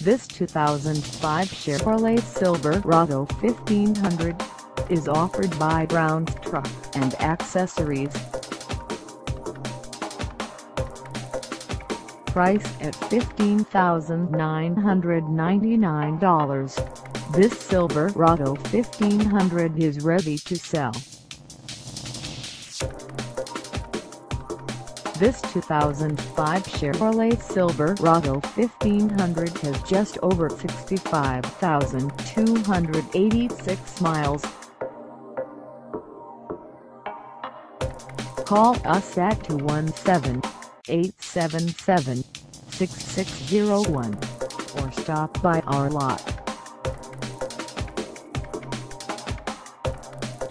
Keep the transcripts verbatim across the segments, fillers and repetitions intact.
This two thousand five Chevrolet Silverado fifteen hundred is offered by Brown's Truck and Accessories. Priced at fifteen thousand nine hundred ninety-nine dollars, this Silverado fifteen hundred is ready to sell. This two thousand five Chevrolet Silverado fifteen hundred has just over sixty-five thousand two hundred eighty-six miles. Call us at two one seven, eight seven seven, six six zero one or stop by our lot.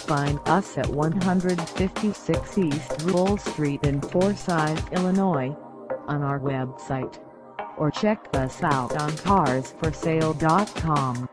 Find us at one fifty-six East Ruehl Street in Forsyth, Illinois, on our website, or check us out on cars for sale dot com.